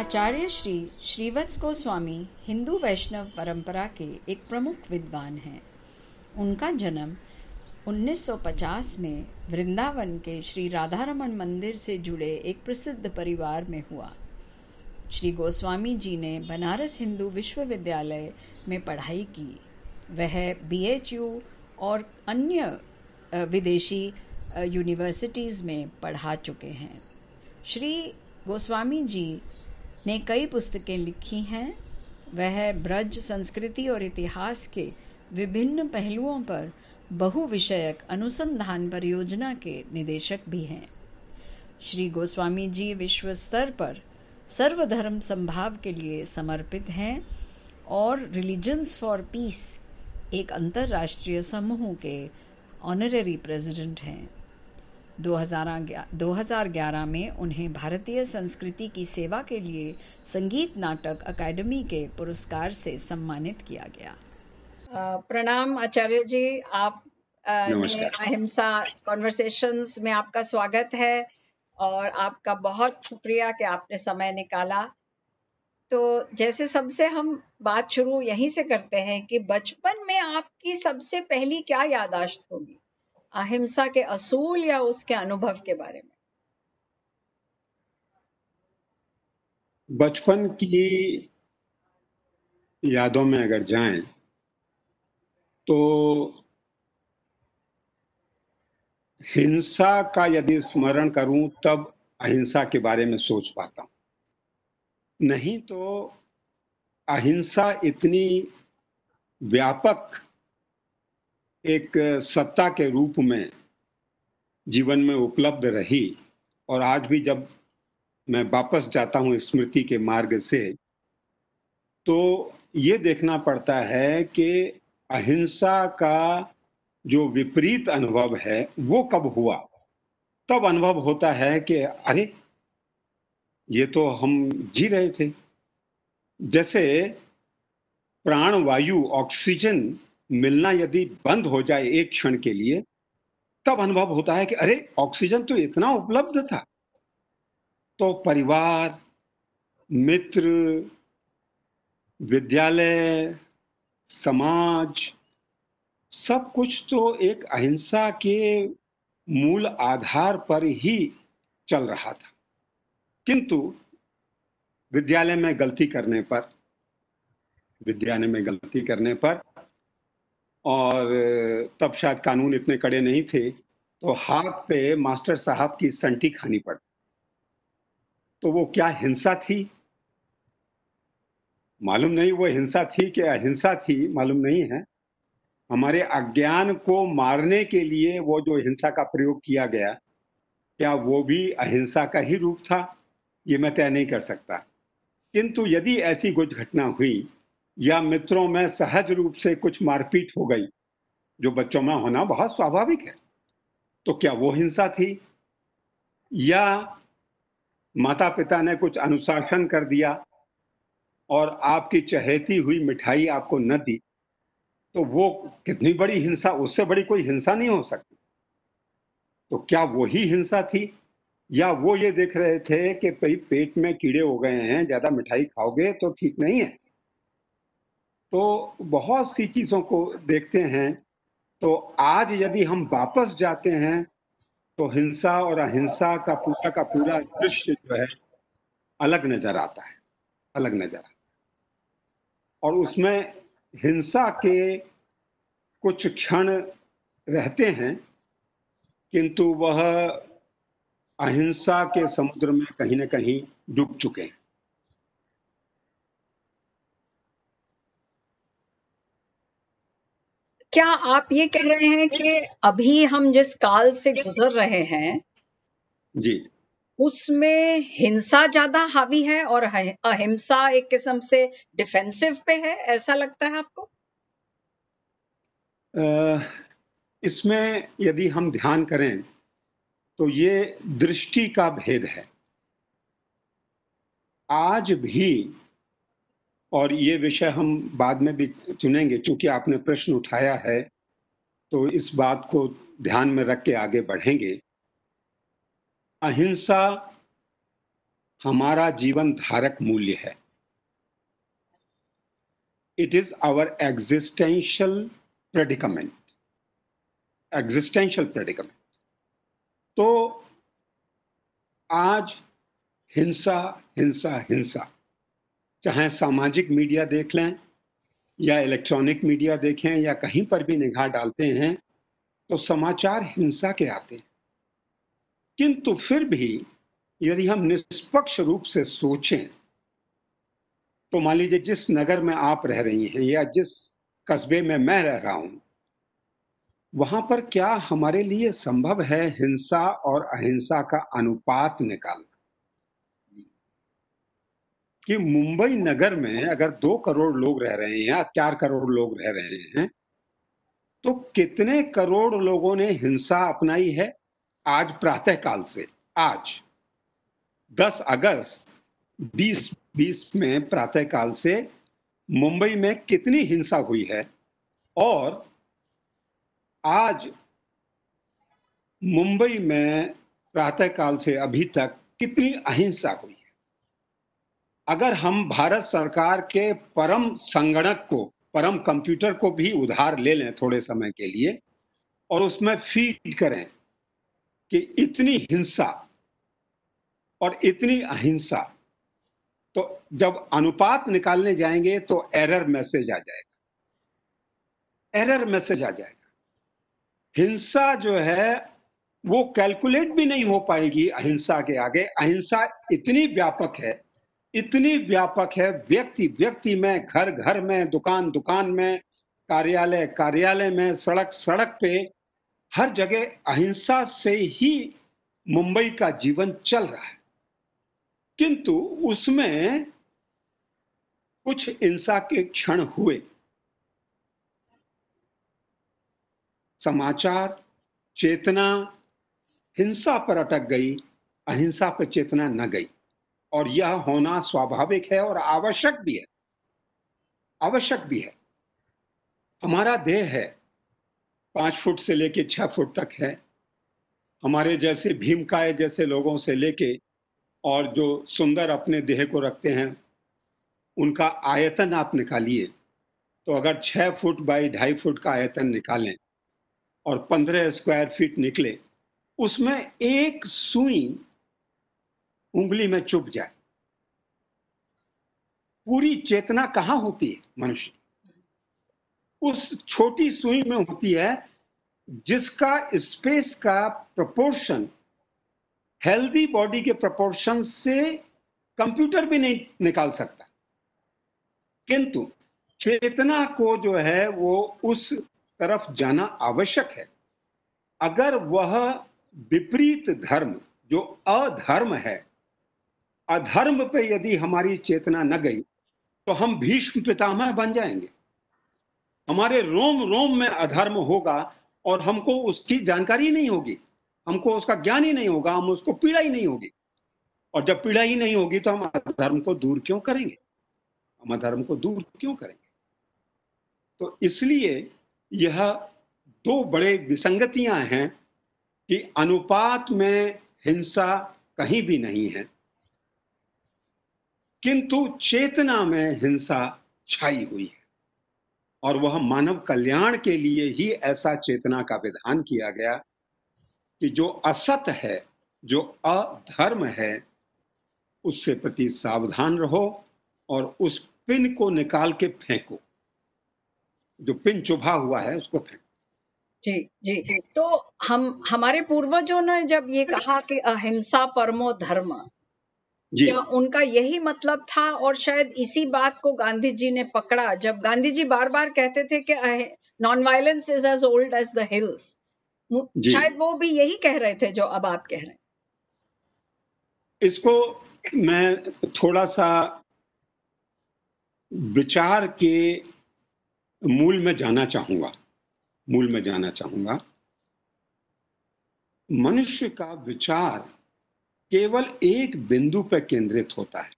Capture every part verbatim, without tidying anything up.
आचार्य श्री श्रीवत्स गोस्वामी हिंदू वैष्णव परंपरा के एक प्रमुख विद्वान हैं। उनका जन्म उन्नीस सौ पचास में वृंदावन के श्री राधारमन मंदिर से जुड़े एक प्रसिद्ध परिवार में हुआ। श्री गोस्वामी जी ने बनारस हिंदू विश्वविद्यालय में पढ़ाई की। वह बी एच यू और अन्य विदेशी यूनिवर्सिटीज़ में पढ़ा चुके हैं। श्री गोस्वामी जी ने कई पुस्तकें लिखी हैं। वह ब्रज संस्कृति और इतिहास के विभिन्न पहलुओं पर बहुविषयक अनुसंधान परियोजना के निदेशक भी हैं। श्री गोस्वामी जी विश्व स्तर पर सर्वधर्म समभाव के लिए समर्पित हैं और रिलीजन्स फॉर पीस एक अंतर्राष्ट्रीय समूह के ऑनररी प्रेसिडेंट हैं। दो हज़ार ग्यारह में उन्हें भारतीय संस्कृति की सेवा के लिए संगीत नाटक अकादमी के पुरस्कार से सम्मानित किया गया। प्रणाम आचार्य जी, आप अहिंसा कॉन्वर्सेशंस में आपका स्वागत है और आपका बहुत शुक्रिया कि आपने समय निकाला। तो जैसे सबसे हम बात शुरू यहीं से करते हैं कि बचपन में आपकी सबसे पहली क्या याददाश्त होगी अहिंसा के असूल या उसके अनुभव के बारे में? बचपन की यादों में अगर जाएं तो हिंसा का यदि स्मरण करूं तब अहिंसा के बारे में सोच पाता हूं, नहीं तो अहिंसा इतनी व्यापक एक सत्ता के रूप में जीवन में उपलब्ध रही। और आज भी जब मैं वापस जाता हूँ स्मृति के मार्ग से तो ये देखना पड़ता है कि अहिंसा का जो विपरीत अनुभव है वो कब हुआ। तब अनुभव होता है कि अरे ये तो हम जी रहे थे, जैसे प्राण वायु ऑक्सीजन मिलना यदि बंद हो जाए एक क्षण के लिए तब अनुभव होता है कि अरे ऑक्सीजन तो इतना उपलब्ध था। तो परिवार, मित्र, विद्यालय, समाज, सब कुछ तो एक अहिंसा के मूल आधार पर ही चल रहा था। किंतु विद्यालय में गलती करने पर विद्यालय में गलती करने पर और तब शायद कानून इतने कड़े नहीं थे, तो हाथ पे मास्टर साहब की संटी खानी पड़ती। तो वो क्या हिंसा थी मालूम नहीं, वो हिंसा थी कि अहिंसा थी मालूम नहीं है। हमारे अज्ञान को मारने के लिए वो जो हिंसा का प्रयोग किया गया, क्या वो भी अहिंसा का ही रूप था, ये मैं तय नहीं कर सकता। किंतु यदि ऐसी कुछ घटना हुई या मित्रों में सहज रूप से कुछ मारपीट हो गई, जो बच्चों में होना बहुत स्वाभाविक है, तो क्या वो हिंसा थी? या माता पिता ने कुछ अनुशासन कर दिया और आपकी चहेती हुई मिठाई आपको न दी, तो वो कितनी बड़ी हिंसा, उससे बड़ी कोई हिंसा नहीं हो सकती। तो क्या वो ही हिंसा थी? या वो ये देख रहे थे कि भाई पेट में कीड़े हो गए हैं, ज़्यादा मिठाई खाओगे तो ठीक नहीं है। तो बहुत सी चीज़ों को देखते हैं। तो आज यदि हम वापस जाते हैं तो हिंसा और अहिंसा का पूरा का पूरा दृश्य जो है अलग नज़र आता है, अलग नज़र आता है। और उसमें हिंसा के कुछ क्षण रहते हैं, किंतु वह अहिंसा के समुद्र में कहीं ना कहीं डूब चुके हैं। क्या आप ये कह रहे हैं कि अभी हम जिस काल से गुजर रहे हैं जी, उसमें हिंसा ज्यादा हावी है और अहिंसा एक किस्म से डिफेंसिव पे है, ऐसा लगता है आपको? इसमें यदि हम ध्यान करें तो ये दृष्टि का भेद है। आज भी, और ये विषय हम बाद में भी चुनेंगे, क्योंकि आपने प्रश्न उठाया है तो इस बात को ध्यान में रख के आगे बढ़ेंगे। अहिंसा हमारा जीवन धारक मूल्य है। It is our existential predicament, existential predicament. तो आज हिंसा हिंसा हिंसा, चाहे सामाजिक मीडिया देख लें या इलेक्ट्रॉनिक मीडिया देखें या कहीं पर भी निगाह डालते हैं तो समाचार हिंसा के आते हैं। किंतु फिर भी यदि हम निष्पक्ष रूप से सोचें तो मान लीजिए जिस नगर में आप रह रही हैं या जिस कस्बे में मैं रह रहा हूँ, वहाँ पर क्या हमारे लिए संभव है हिंसा और अहिंसा का अनुपात निकालना? कि मुंबई नगर में अगर दो करोड़ लोग रह रहे हैं या चार करोड़ लोग रह रहे हैं तो कितने करोड़ लोगों ने हिंसा अपनाई है आज प्रातः काल से? आज दस अगस्त बीस बीस में प्रातः काल से मुंबई में कितनी हिंसा हुई है? और आज मुंबई में प्रातः काल से अभी तक कितनी अहिंसा हुई है? अगर हम भारत सरकार के परम संगणक को, परम कंप्यूटर को भी उधार ले लें थोड़े समय के लिए और उसमें फीड करें कि इतनी हिंसा और इतनी अहिंसा, तो जब अनुपात निकालने जाएंगे तो एरर मैसेज आ जाएगा, एरर मैसेज आ जाएगा। हिंसा जो है वो कैलकुलेट भी नहीं हो पाएगी अहिंसा के आगे। अहिंसा इतनी व्यापक है, इतनी व्यापक है, व्यक्ति व्यक्ति में, घर घर में, दुकान दुकान में, कार्यालय कार्यालय में, सड़क सड़क पे, हर जगह अहिंसा से ही मुंबई का जीवन चल रहा है। किंतु उसमें कुछ हिंसा के क्षण हुए। समाचार, चेतना हिंसा पर अटक गई, अहिंसा पर चेतना न गई, और यह होना स्वाभाविक है और आवश्यक भी है, आवश्यक भी है। हमारा देह है, पाँच फुट से लेके छः फुट तक है। हमारे जैसे भीमकाय जैसे लोगों से लेके और जो सुंदर अपने देह को रखते हैं उनका आयतन आप निकालिए, तो अगर छः फुट बाई ढाई फुट का आयतन निकालें और पंद्रह स्क्वायर फीट निकले, उसमें एक सुई उंगली में चुभ जाए, पूरी चेतना कहाँ होती है मनुष्य? उस छोटी सुई में होती है, जिसका स्पेस का प्रपोर्शन हेल्दी बॉडी के प्रपोर्शन से कंप्यूटर भी नहीं निकाल सकता। किंतु चेतना को जो है वो उस तरफ जाना आवश्यक है। अगर वह विपरीत धर्म जो अधर्म है, अधर्म पे यदि हमारी चेतना न गई तो हम भीष्म पितामह बन जाएंगे। हमारे रोम रोम में अधर्म होगा और हमको उसकी जानकारी नहीं होगी, हमको उसका ज्ञान ही नहीं होगा, हम उसको पीड़ा ही नहीं होगी। और जब पीड़ा ही नहीं होगी तो हम अधर्म को दूर क्यों करेंगे? हम अधर्म को दूर क्यों करेंगे? तो इसलिए यह दो बड़े विसंगतियां हैं कि अनुपात में हिंसा कहीं भी नहीं है, किंतु चेतना में हिंसा छाई हुई है। और वह मानव कल्याण के लिए ही ऐसा चेतना का विधान किया गया कि जो असत है, जो अधर्म है, उससे प्रति सावधान रहो और उस पिन को निकाल के फेंको, जो पिन चुभा हुआ है उसको फेंको। जी जी, तो हम हमारे पूर्वजों ने जब ये कहा कि अहिंसा परमो धर्म, क्या उनका यही मतलब था? और शायद इसी बात को गांधी जी ने पकड़ा जब गांधी जी बार बार कहते थे कि non violence is as old as the hills. शायद वो भी यही कह रहे थे जो अब आप कह रहे हैं। इसको मैं थोड़ा सा विचार के मूल में जाना चाहूंगा, मूल में जाना चाहूंगा। मनुष्य का विचार केवल एक बिंदु पर केंद्रित होता है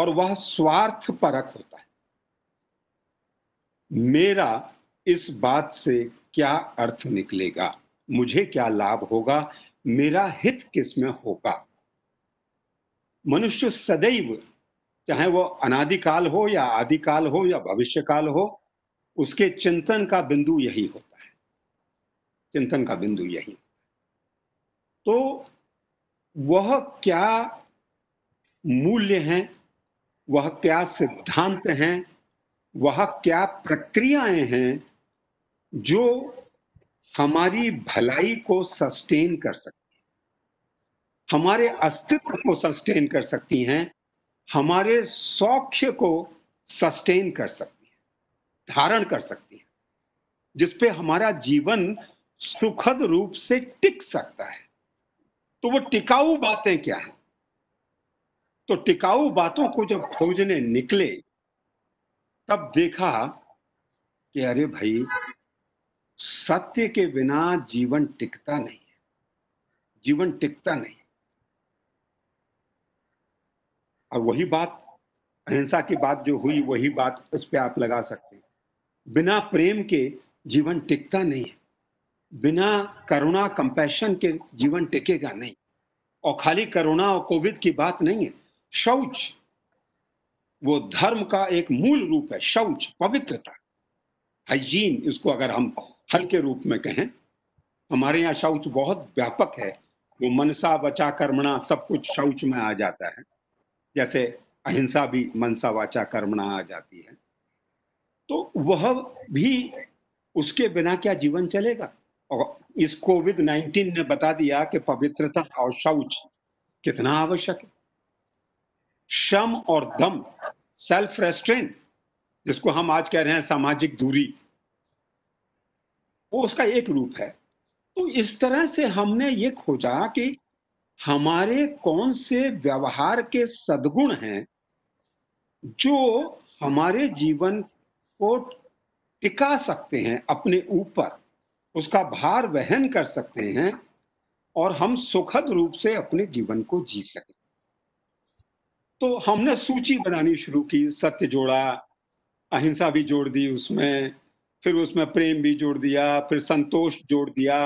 और वह स्वार्थ परक होता है। मेरा इस बात से क्या अर्थ निकलेगा, मुझे क्या लाभ होगा, मेरा हित किसमें होगा, मनुष्य सदैव, चाहे वो अनादिकाल हो या आदिकाल हो या भविष्यकाल हो, उसके चिंतन का बिंदु यही होता है, चिंतन का बिंदु यही। तो वह क्या मूल्य हैं, वह क्या सिद्धांत हैं, वह क्या प्रक्रियाएं हैं जो हमारी भलाई को सस्टेन कर सकती हैं, हमारे अस्तित्व को सस्टेन कर सकती हैं, हमारे सौख्य को सस्टेन कर सकती हैं, धारण कर सकती हैं, जिसपे हमारा जीवन सुखद रूप से टिक सकता है। तो वो टिकाऊ बातें क्या हैं? तो टिकाऊ बातों को जब खोजने निकले तब देखा कि अरे भाई, सत्य के बिना जीवन टिकता नहीं है, जीवन टिकता नहीं। और वही बात, अहिंसा की बात जो हुई, वही बात इस पे आप लगा सकते हैं। बिना प्रेम के जीवन टिकता नहीं है, बिना करुणा कंपैशन के जीवन टिकेगा नहीं। और खाली करुणा और कोविड की बात नहीं है, शौच वो धर्म का एक मूल रूप है, शौच, पवित्रता, हाइजीन। इसको अगर हम हल्के रूप में कहें, हमारे यहाँ शौच बहुत व्यापक है, वो मनसा वाचा कर्मणा सब कुछ शौच में आ जाता है, जैसे अहिंसा भी मनसा वाचा कर्मणा आ जाती है। तो वह भी, उसके बिना क्या जीवन चलेगा? और इस कोविड नाइन्टीन ने बता दिया कि पवित्रता और शौच कितना आवश्यक है। शम और दम, सेल्फ रेस्ट्रेन, जिसको हम आज कह रहे हैं सामाजिक दूरी, वो उसका एक रूप है। तो इस तरह से हमने ये खोजा कि हमारे कौन से व्यवहार के सद्गुण हैं जो हमारे जीवन को टिका सकते हैं, अपने ऊपर उसका भार वहन कर सकते हैं और हम सुखद रूप से अपने जीवन को जी सकें। तो हमने सूची बनानी शुरू की, सत्य जोड़ा, अहिंसा भी जोड़ दी उसमें, फिर उसमें प्रेम भी जोड़ दिया, फिर संतोष जोड़ दिया,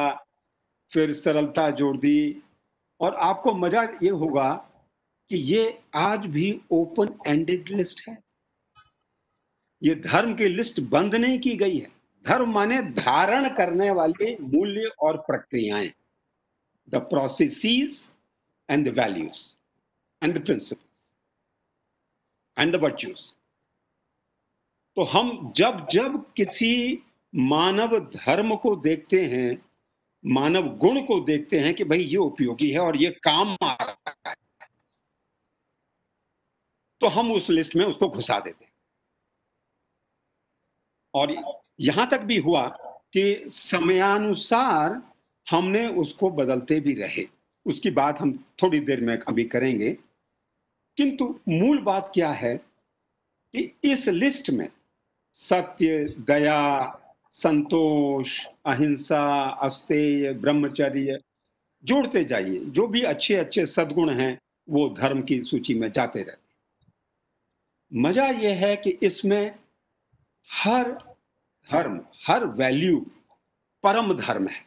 फिर सरलता जोड़ दी। और आपको मजा ये होगा कि ये आज भी ओपन एंडेड लिस्ट है, ये धर्म की लिस्ट बंद नहीं की गई है। धर्म माने धारण करने वाले मूल्य और प्रक्रियाएं, the processes and the values and the principles and the virtues. तो हम जब जब किसी मानव धर्म को देखते हैं, मानव गुण को देखते हैं कि भाई ये उपयोगी है और ये काम आ रहा है, तो हम उस लिस्ट में उसको घुसा देते हैं। और यहां तक भी हुआ कि समयानुसार हमने उसको बदलते भी रहे, उसकी बात हम थोड़ी देर में अभी करेंगे। किंतु मूल बात क्या है कि इस लिस्ट में सत्य, दया, संतोष, अहिंसा, अस्तेय, ब्रह्मचर्य जोड़ते जाइए, जो भी अच्छे अच्छे सद्गुण हैं वो धर्म की सूची में जाते रहते। मजा यह है कि इसमें हर धर्म, हर वैल्यू परम धर्म है,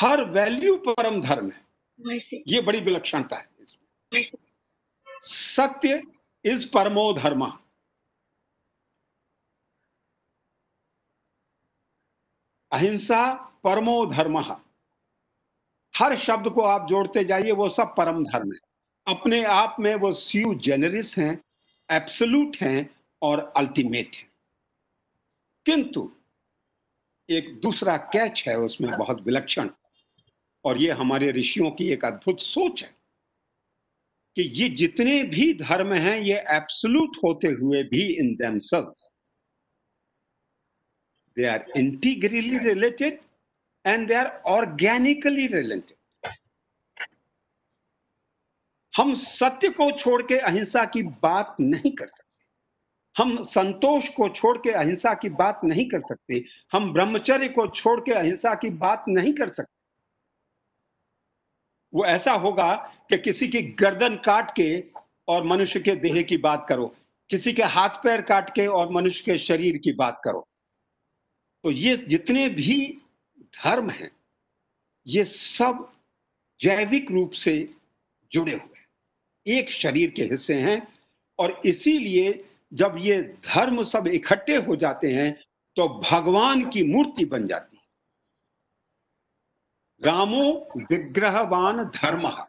हर वैल्यू परम धर्म है। ये बड़ी विलक्षणता है इसमें। सत्य इज परमो धर्म, अहिंसा परमो धर्म। हर शब्द को आप जोड़ते जाइए, वो सब परम धर्म है। अपने आप में वो स्यू जेनरिस हैं, एब्सोल्यूट हैं और अल्टीमेट है। किंतु एक दूसरा कैच है उसमें, बहुत विलक्षण, और ये हमारे ऋषियों की एक अद्भुत सोच है कि ये जितने भी धर्म हैं ये एब्सोल्यूट होते हुए भी इन themselves they are integrally related and they are organically related। हम सत्य को छोड़ के अहिंसा की बात नहीं कर सकते, हम संतोष को छोड़ के अहिंसा की बात नहीं कर सकते, हम ब्रह्मचर्य को छोड़ के अहिंसा की बात नहीं कर सकते। वो ऐसा होगा कि किसी की गर्दन काट के और मनुष्य के देह की बात करो, किसी के हाथ पैर काट के और मनुष्य के शरीर की बात करो। तो ये जितने भी धर्म हैं ये सब जैविक रूप से जुड़े हुए एक शरीर के हिस्से हैं। और इसीलिए जब ये धर्म सब इकट्ठे हो जाते हैं तो भगवान की मूर्ति बन जाती है। रामो विग्रहवान धर्मः।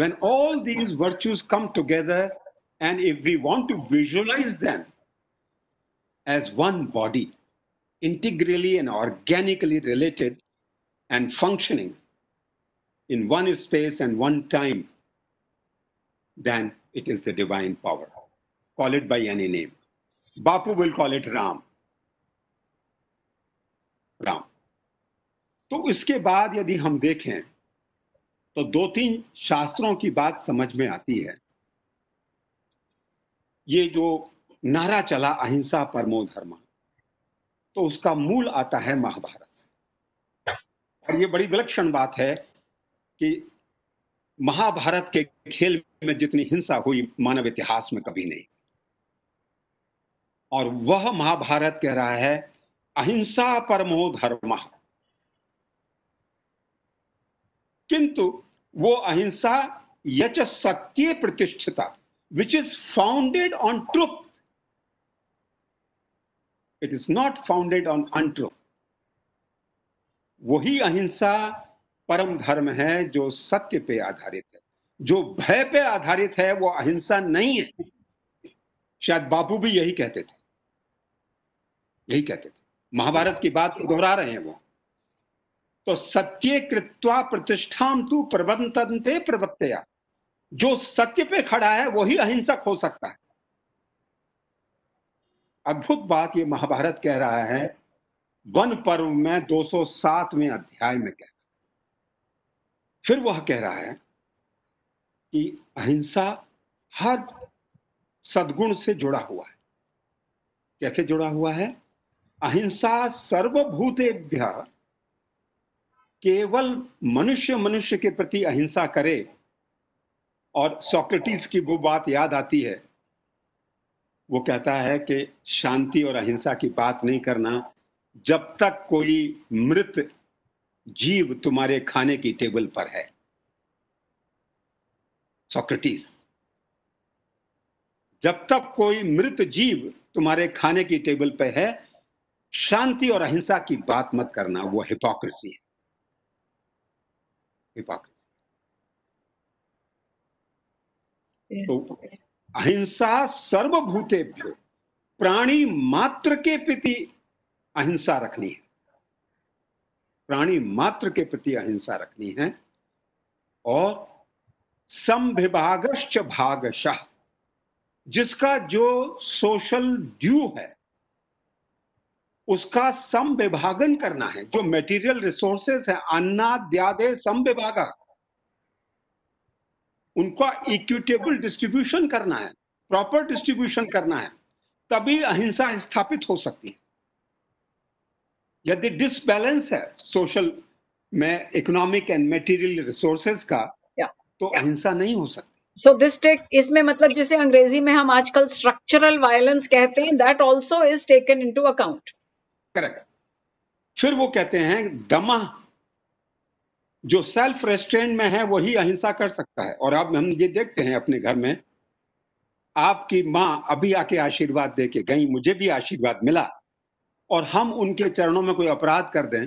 When all these virtues come together, and if we want to visualize them as one body, integrally and organically related and functioning in one space and one time, then it is the divine power. Call it by any name. Bapu will call it Ram. Ram. तो इसके बाद यदि हम देखें तो दो तीन शास्त्रों की बात समझ में आती है। ये जो नारा चला अहिंसा परमो धर्म, तो उसका मूल आता है महाभारत से। और ये बड़ी विलक्षण बात है कि महाभारत के खेल में जितनी हिंसा हुई मानव इतिहास में कभी नहीं। और वह महाभारत कह रहा है अहिंसा परमो धर्म, किंतु वो अहिंसा यच सत्य प्रतिष्ठिता which is founded on truth, it is not founded on untruth. वही अहिंसा परम धर्म है जो सत्य पे आधारित है, जो भय पे आधारित है वो अहिंसा नहीं है। शायद बापू भी यही कहते थे, यही कहते थे। महाभारत की बात दोहरा रहे हैं वो। तो सत्य कृत्वा प्रतिष्ठाम तु प्रबंधन्ते प्रवत्तया, जो सत्य पे खड़ा है वही अहिंसक हो सकता है। अद्भुत बात ये महाभारत कह रहा है, वन पर्व में दो सौ सातवें अध्याय में कह रहा है। फिर वह कह रहा है कि अहिंसा हर सद्गुण से जुड़ा हुआ है। कैसे जुड़ा हुआ है? अहिंसा सर्वभूतेभ्यः, केवल मनुष्य मनुष्य के प्रति अहिंसा करे। और सोक्रेटिस की वो बात याद आती है, वो कहता है कि शांति और अहिंसा की बात नहीं करना जब तक कोई मृत जीव तुम्हारे खाने की टेबल पर है। सोक्रेटिस, जब तक कोई मृत जीव तुम्हारे खाने की टेबल पर है शांति और अहिंसा की बात मत करना, वो हिपोक्रेसी है। तो अहिंसा सर्वभूतेभ्यो, प्राणी मात्र के प्रति अहिंसा रखनी है, प्राणी मात्र के प्रति अहिंसा रखनी है। और संविभागश्च भागशः, जिसका जो सोशल ड्यू है उसका समविभागन करना है। जो मेटीरियल रिसोर्सेस है, अन्नाद्यादे समविभागा, उनका इक्विटेबल डिस्ट्रीब्यूशन करना है, प्रॉपर डिस्ट्रीब्यूशन करना है, तभी अहिंसा स्थापित हो सकती है। यदि डिसबैलेंस है सोशल में इकोनॉमिक एंड मेटीरियल रिसोर्सेस का, तो अहिंसा नहीं हो सकती। सो दिस टेक इसमें मतलब जैसे अंग्रेजी में हम आजकल स्ट्रक्चरल वायलेंस कहते हैं, that also is taken into account. Correct. फिर वो कहते हैं दमा, जो सेल्फ रेस्ट्रेंट में है वही अहिंसा कर सकता है। और अब हम ये देखते हैं अपने घर में, आपकी माँ अभी आके आशीर्वाद दे के गई, मुझे भी आशीर्वाद मिला, और हम उनके चरणों में कोई अपराध कर दें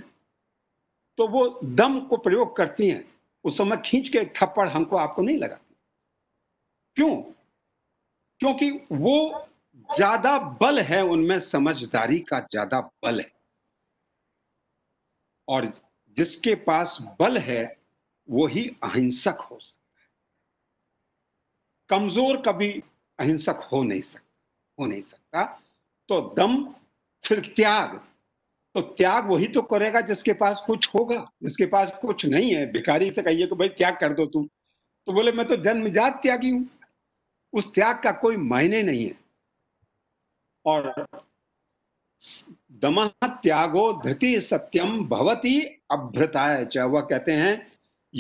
तो वो दम को प्रयोग करती हैं। उस समय खींच के एक थप्पड़ हमको आपको नहीं लगा। क्यों? क्योंकि वो ज्यादा बल है, उनमें समझदारी का ज्यादा बल है। और जिसके पास बल है वो ही अहिंसक हो सकता है। कमजोर कभी अहिंसक हो नहीं सकता, हो नहीं सकता। तो दम, फिर त्याग। तो त्याग वही तो करेगा जिसके पास कुछ होगा। जिसके पास कुछ नहीं है, भिखारी से कहिए कि भाई त्याग कर दो तुम, तो बोले मैं तो जन्मजात त्यागी हूं, उस त्याग का कोई मायने नहीं है। और दमा त्यागो धृति सत्यम भवति अभ्रताय च, वह कहते हैं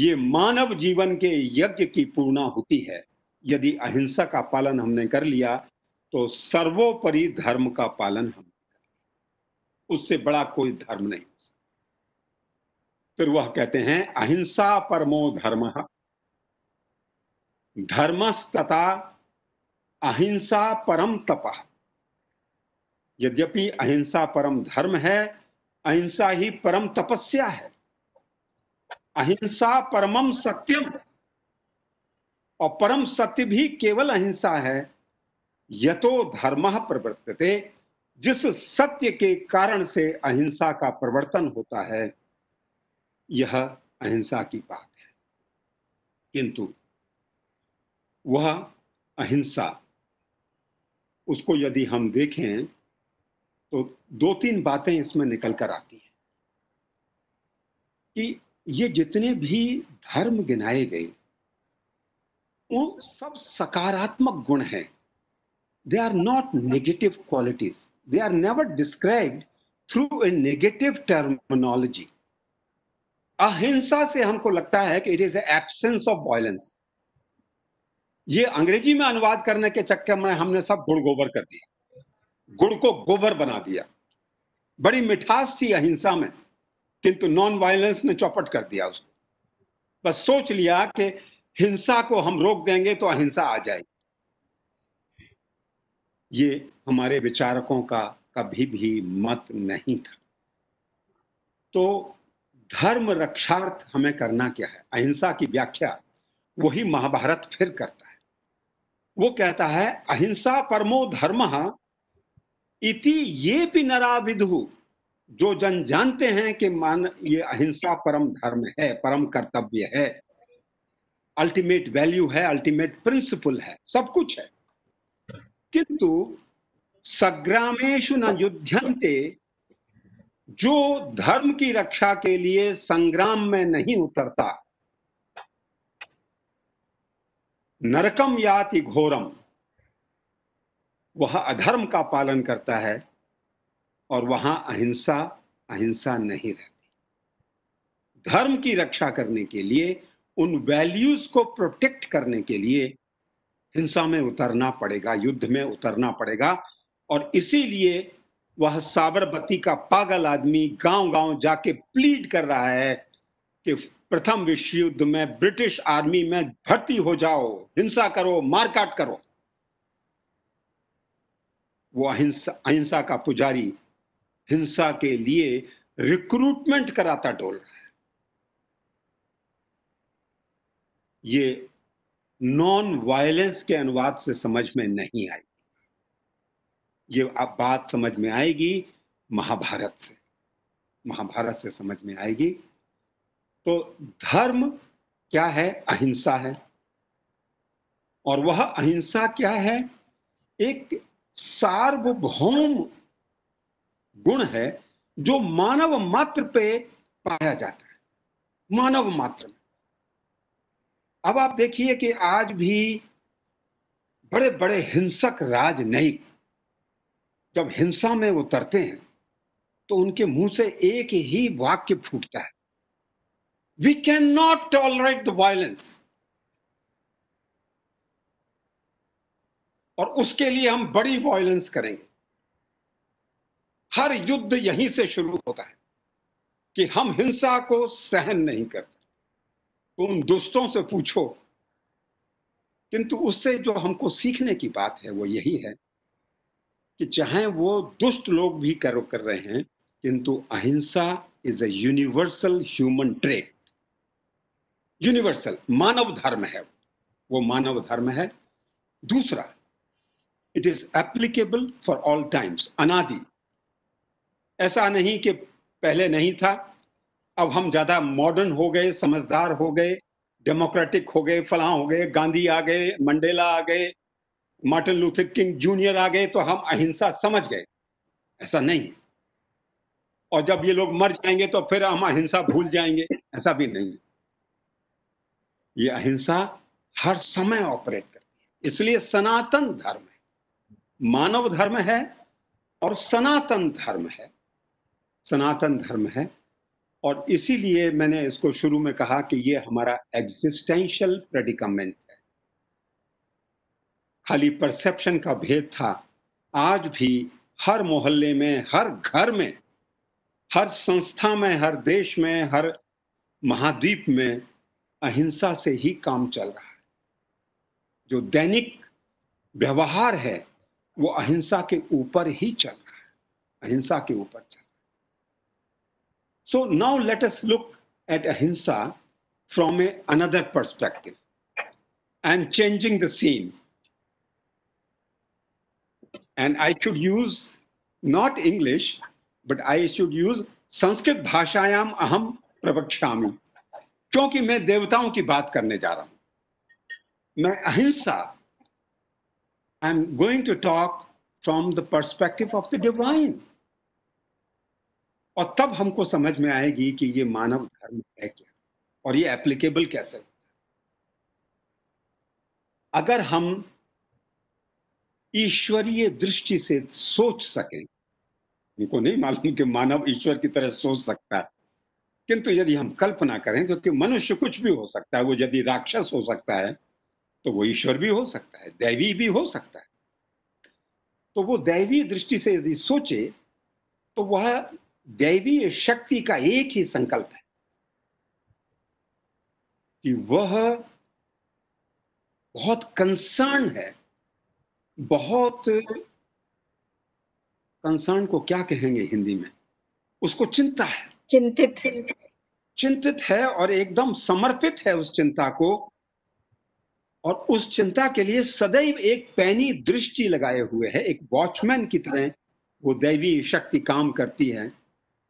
ये मानव जीवन के यज्ञ की पूर्णाहुति है। यदि अहिंसा का पालन हमने कर लिया तो सर्वोपरि धर्म का पालन हम, उससे बड़ा कोई धर्म नहीं। फिर वह कहते हैं अहिंसा परमो धर्मः, धर्मस्तथा अहिंसा परम तपः। यद्यपि अहिंसा परम धर्म है, अहिंसा ही परम तपस्या है। अहिंसा परमम सत्यम, और परम सत्य भी केवल अहिंसा है। यतो धर्मः प्रवर्तते, जिस सत्य के कारण से अहिंसा का प्रवर्तन होता है, यह अहिंसा की बात है। किंतु वह अहिंसा, उसको यदि हम देखें तो दो तीन बातें इसमें निकल कर आती हैं कि ये जितने भी धर्म गिनाए गए वो सब सकारात्मक गुण हैं। They are not negative qualities. They are never described through a negative terminology. अहिंसा से हमको लगता है कि it is an absence of violence. ये अंग्रेजी में अनुवाद करने के चक्कर में हमने सब गुड़ गोबर कर दिया, गुड़ को गोबर बना दिया। बड़ी मिठास थी अहिंसा में, किंतु नॉन वायलेंस ने चौपट कर दिया उसको। बस सोच लिया कि हिंसा को हम रोक देंगे तो अहिंसा आ जाएगी। ये हमारे विचारकों का कभी भी मत नहीं था। तो धर्म रक्षार्थ हमें करना क्या है? अहिंसा की व्याख्या वही महाभारत फिर करता है। वो कहता है अहिंसा परमो धर्मः इति ये भी नराविदु, जो जन जानते हैं कि मान ये अहिंसा परम धर्म है, परम कर्तव्य है, अल्टीमेट वैल्यू है, अल्टीमेट प्रिंसिपल है, सब कुछ है। किंतु संग्रामेषु न युध्यन्ते, जो धर्म की रक्षा के लिए संग्राम में नहीं उतरता, नरकम याति घोरम, वह अधर्म का पालन करता है और वहां अहिंसा अहिंसा नहीं रहती। धर्म की रक्षा करने के लिए, उन वैल्यूज को प्रोटेक्ट करने के लिए हिंसा में उतरना पड़ेगा, युद्ध में उतरना पड़ेगा। और इसीलिए वह साबरमती का पागल आदमी गांव-गांव जाके प्लीड कर रहा है कि प्रथम विश्व युद्ध में ब्रिटिश आर्मी में भर्ती हो जाओ, हिंसा करो, मारकाट करो। वो अहिंसा अहिंसा का पुजारी हिंसा के लिए रिक्रूटमेंट कराता डोल रहा है। ये नॉन वायलेंस के अनुवाद से समझ में नहीं आएगी। ये अब बात समझ में आएगी महाभारत से, महाभारत से समझ में आएगी। तो धर्म क्या है? अहिंसा है। और वह अहिंसा क्या है? एक सार्वभौम गुण है जो मानव मात्र पे पाया जाता है, मानव मात्र। अब आप देखिए कि आज भी बड़े बड़े हिंसक राजनयिक जब हिंसा में उतरते हैं तो उनके मुंह से एक ही वाक्य फूटता है, we can not tolerate the violence, और उसके लिए हम बड़ी वायलेंस करेंगे। हर युद्ध यहीं से शुरू होता है कि हम हिंसा को सहन नहीं करते। उन दोस्तों से पूछो, किंतु उससे जो हमको सीखने की बात है वो यही है कि चाहे वो दुष्ट लोग भी करो कर रहे हैं, किंतु ahimsa is a universal human trait, universal मानव धर्म है, वो मानव धर्म है। दूसरा, it is applicable for all times, अनादि। ऐसा नहीं कि पहले नहीं था, अब हम ज़्यादा मॉडर्न हो गए, समझदार हो गए, डेमोक्रेटिक हो गए, फलां हो गए, गांधी आ गए, मंडेला आ गए, मार्टिन लूथर किंग जूनियर आ गए, तो हम अहिंसा समझ गए। ऐसा नहीं। और जब ये लोग मर जाएंगे तो फिर हम अहिंसा भूल जाएंगे, ऐसा भी नहीं। ये अहिंसा हर समय ऑपरेट करती है। इसलिए सनातन धर्म है, मानव धर्म है और सनातन धर्म है, सनातन धर्म है। और इसीलिए मैंने इसको शुरू में कहा कि ये हमारा एग्जिस्टेंशियल प्रेडिकमेंट है। खाली परसेप्शन का भेद था, आज भी हर मोहल्ले में, हर घर में, हर संस्था में, हर देश में, हर महाद्वीप में अहिंसा से ही काम चल रहा है। जो दैनिक व्यवहार है वो अहिंसा के ऊपर ही चल रहा है, अहिंसा के ऊपर चल रहा है। So now let us look at ahimsa from a another perspective. I am changing the scene, and I should use not English, but I should use Sanskrit भाषायाम अहम प्रवक्ष्यामि, क्योंकि मैं देवताओं की बात करने जा रहा हूं। मैं अहिंसा, I am going to talk from the perspective of the divine, और तब हमको समझ में आएगी कि ये मानव धर्म है क्या और ये एप्लीकेबल कैसे है। अगर हम ईश्वरीय दृष्टि से सोच सकें, उनको नहीं मालूम कि मानव ईश्वर की तरह सोच सकता है, किंतु यदि हम कल्पना करें, क्योंकि मनुष्य कुछ भी हो सकता है, वो यदि राक्षस हो सकता है तो वो ईश्वर भी हो सकता है, दैवी भी हो सकता है, तो वो दैवी दृष्टि से यदि सोचे तो वह दैवीय शक्ति का एक ही संकल्प है कि वह बहुत कंसर्न है, बहुत कंसर्न को क्या कहेंगे हिंदी में, उसको चिंता है, चिंतित चिंतित है और एकदम समर्पित है उस चिंता को, और उस चिंता के लिए सदैव एक पैनी दृष्टि लगाए हुए है। एक वॉचमैन की तरह वो दैवी शक्ति काम करती है।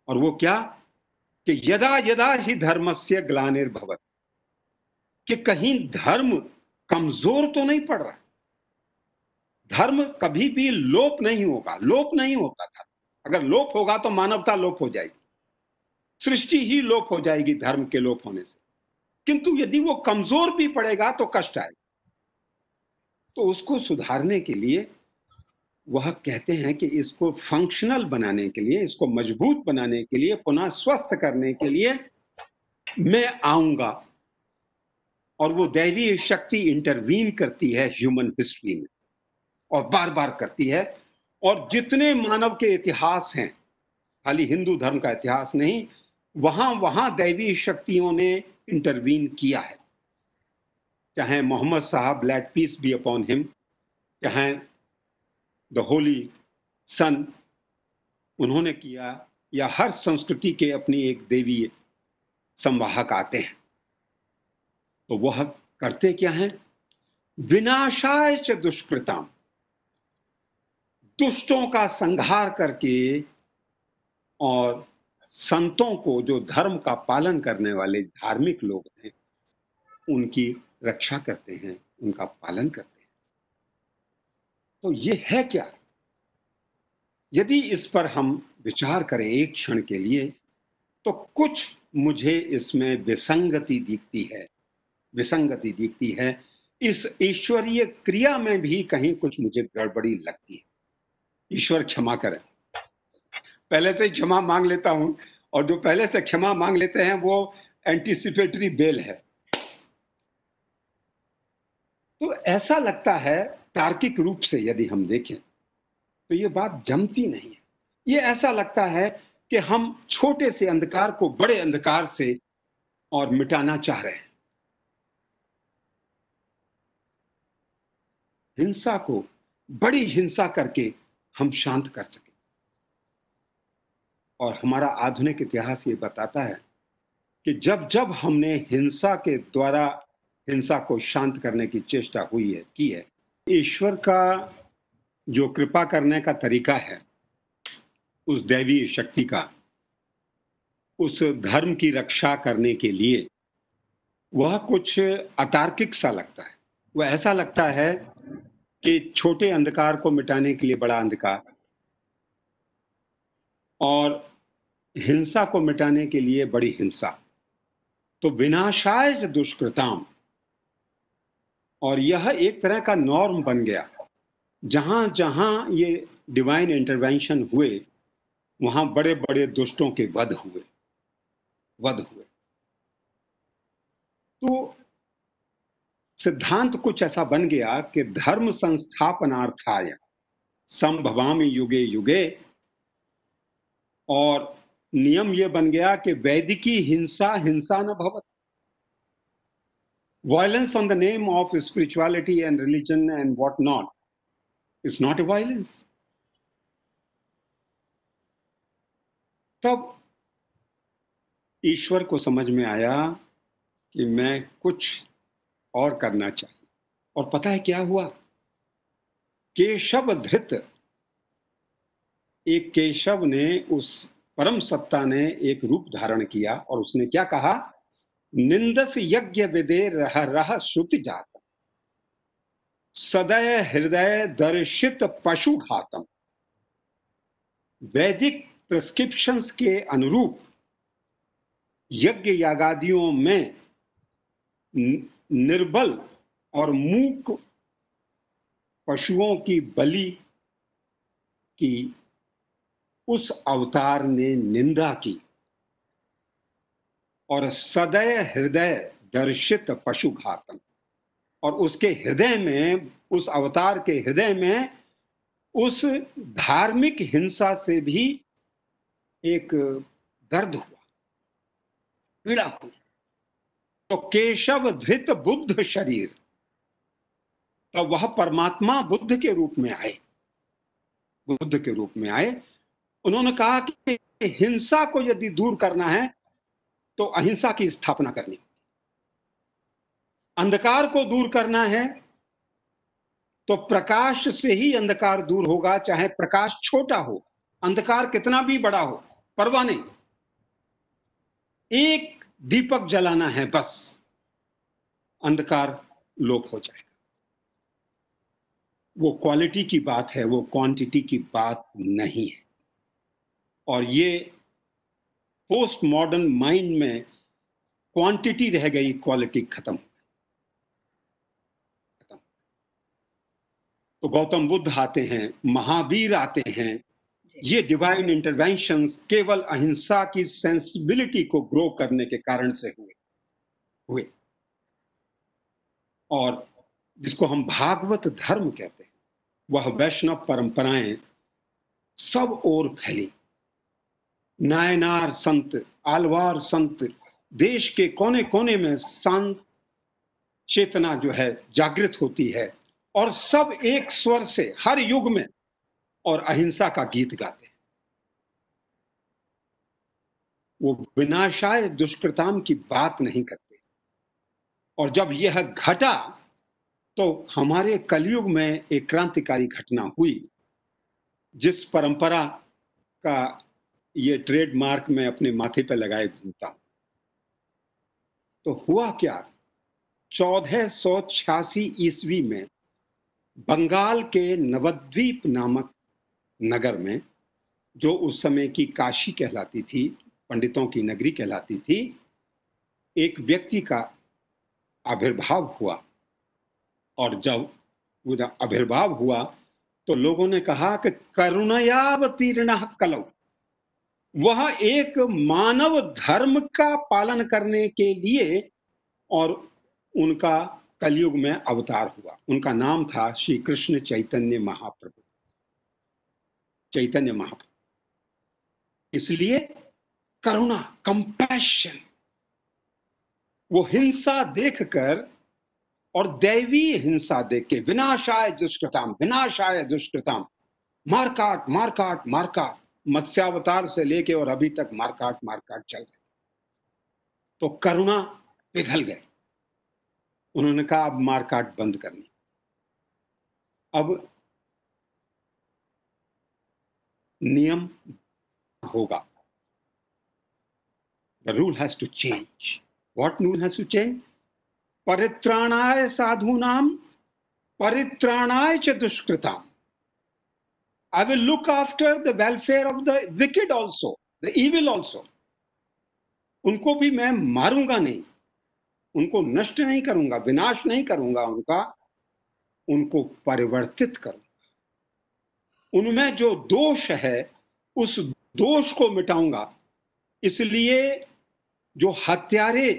और वो क्या कि यदा यदा ही धर्मस्य ग्लानिर्भवति, कि कहीं धर्म कमजोर तो नहीं पड़ रहा, धर्म कभी भी लोप नहीं होगा, लोप नहीं होता था। अगर लोप होगा तो मानवता लोप हो जाएगी, सृष्टि ही लोप हो जाएगी धर्म के लोप होने से। किंतु यदि वो कमजोर भी पड़ेगा तो कष्ट आएगा। तो उसको सुधारने के लिए वह कहते हैं कि इसको फंक्शनल बनाने के लिए, इसको मजबूत बनाने के लिए, पुनः स्वस्थ करने के लिए मैं आऊंगा। और वो दैवीय शक्ति इंटरवीन करती है ह्यूमन हिस्ट्री में, और बार बार करती है। और जितने मानव के इतिहास हैं, खाली हिंदू धर्म का इतिहास नहीं, वहाँ वहाँ दैवीय शक्तियों ने इंटरवीन किया है। चाहे मोहम्मद साहब, let peace be upon him, चाहे द होली सन, उन्होंने किया, या हर संस्कृति के अपनी एक देवीय संवाहक आते हैं। तो वह करते क्या हैं? विनाशाय च दुष्कृताम, दुष्टों का संहार करके और संतों को, जो धर्म का पालन करने वाले धार्मिक लोग हैं, उनकी रक्षा करते हैं, उनका पालन करते हैं। तो ये है क्या? यदि इस पर हम विचार करें एक क्षण के लिए, तो कुछ मुझे इसमें विसंगति दिखती है, विसंगति दिखती है। इस ईश्वरीय क्रिया में भी कहीं कुछ मुझे गड़बड़ी लगती है। ईश्वर क्षमा करें, पहले से क्षमा मांग लेता हूं, और जो पहले से क्षमा मांग लेते हैं वो एंटीसिपेटरी बेल है। तो ऐसा लगता है तार्किक रूप से यदि हम देखें तो ये बात जमती नहीं है। ये ऐसा लगता है कि हम छोटे से अंधकार को बड़े अंधकार से और मिटाना चाह रहे हैं। हिंसा को बड़ी हिंसा करके हम शांत कर सके। और हमारा आधुनिक इतिहास ये बताता है कि जब जब हमने हिंसा के द्वारा हिंसा को शांत करने की चेष्टा हुई है, की है, ईश्वर का जो कृपा करने का तरीका है, उस दैवी शक्ति का, उस धर्म की रक्षा करने के लिए, वह कुछ अतार्किक सा लगता है। वह ऐसा लगता है कि छोटे अंधकार को मिटाने के लिए बड़ा अंधकार, और हिंसा को मिटाने के लिए बड़ी हिंसा। तो विनाशाय दुष्कृताम, और यह एक तरह का नॉर्म बन गया। जहाँ जहाँ ये डिवाइन इंटरवेंशन हुए वहाँ बड़े बड़े दुष्टों के वध हुए, वध हुए। तो सिद्धांत कुछ ऐसा बन गया कि धर्म संस्थापनार्थाय संभवामि युगे युगे, और नियम यह बन गया कि वैदिकी हिंसा हिंसा न भवत्, Violence on the name of spirituality and religion and whatnot is not a violence. तब ईश्वर को समझ में आया कि मैं कुछ और करना चाहिए, और पता है क्या हुआ? केशव धृत, एक केशव ने, उस परम सत्ता ने एक रूप धारण किया और उसने क्या कहा? निंदस यज्ञ विदे रह रह श्रुति जातम सदय हृदय दर्शित पशु घातम। वैदिक प्रिस्क्रिप्शंस के अनुरूप यज्ञ यागादियों में निर्बल और मूक पशुओं की बलि की उस अवतार ने निंदा की, और सदैव हृदय दर्शित पशु घातन, और उसके हृदय में, उस अवतार के हृदय में उस धार्मिक हिंसा से भी एक दर्द हुआ, पीड़ा हुई। तो केशव धृत बुद्ध शरीर, तो वह परमात्मा बुद्ध के रूप में आए, बुद्ध के रूप में आए। उन्होंने कहा कि हिंसा को यदि दूर करना है तो अहिंसा की स्थापना करनी, अंधकार को दूर करना है तो प्रकाश से ही अंधकार दूर होगा, चाहे प्रकाश छोटा हो, अंधकार कितना भी बड़ा हो, परवाह नहीं। एक दीपक जलाना है बस, अंधकार लोप हो जाएगा। वो क्वालिटी की बात है, वो क्वांटिटी की बात नहीं है। और ये पोस्ट मॉडर्न माइंड में क्वांटिटी रह गई, क्वालिटी खत्म हो गई, खत्म। तो गौतम बुद्ध आते हैं, महावीर आते हैं, ये डिवाइन इंटरवेंशंस केवल अहिंसा की सेंसिबिलिटी को ग्रो करने के कारण से हुए हुए और जिसको हम भागवत धर्म कहते हैं, वह वैष्णव परंपराएं सब ओर फैली। नायनार संत, आलवार संत, देश के कोने कोने में संत चेतना जो है जागृत होती है, और सब एक स्वर से हर युग में और अहिंसा का गीत गाते हैं। वो विनाशाय दुष्कृताम की बात नहीं करते। और जब यह घटा तो हमारे कलयुग में एक क्रांतिकारी घटना हुई, जिस परंपरा का ये ट्रेडमार्क मैं अपने माथे पर लगाए घूमता हूं। तो हुआ क्या? चौदह सौ छियासी ईस्वी में बंगाल के नवद्वीप नामक नगर में, जो उस समय की काशी कहलाती थी, पंडितों की नगरी कहलाती थी, एक व्यक्ति का आविर्भाव हुआ। और जब वो आविर्भाव हुआ तो लोगों ने कहा कि करुणयावतीर्ण कलौ, वह एक मानव धर्म का पालन करने के लिए, और उनका कलयुग में अवतार हुआ। उनका नाम था श्री कृष्ण चैतन्य महाप्रभु, चैतन्य महाप्रभु। इसलिए करुणा, कंपैशन, वो हिंसा देखकर और दैवी हिंसा देख के, विनाशाय दुष्कृताम, विनाशाय दुष्कृताम, मारकाट मारकाट मारकाट, मत्स्यावतार से लेके और अभी तक मारकाट मारकाट चल रही। तो करुणा पिघल गए, उन्होंने कहा अब मारकाट बंद करनी। अब नियम होगा, the rule has to change. What rule has to change? परित्राणाय साधूनाम परित्राणाय च दुष्कृताम, I will look after the welfare of the wicked also, the evil also. उनको भी मैं मारूंगा नहीं, उनको नष्ट नहीं करूंगा, विनाश नहीं करूंगा उनका, उनको परिवर्तित करूंगा, उनमें जो दोष है उस दोष को मिटाऊंगा। इसलिए जो हत्यारे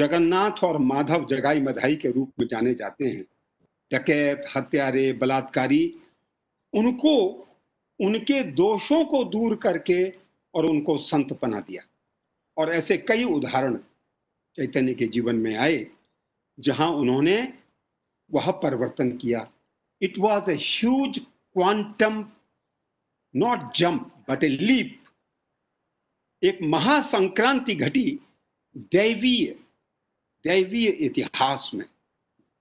जगन्नाथ और माधव जगाई मधाई के रूप में जाने जाते हैं, डकैत, हत्यारे, बलात्कारी, उनको, उनके दोषों को दूर करके और उनको संत बना दिया। और ऐसे कई उदाहरण चैतन्य के जीवन में आए। जहां उन्होंने वह परिवर्तन किया। It was a huge quantum, not jump but a leap, एक महासंक्रांति घटी दैवीय दैवीय इतिहास में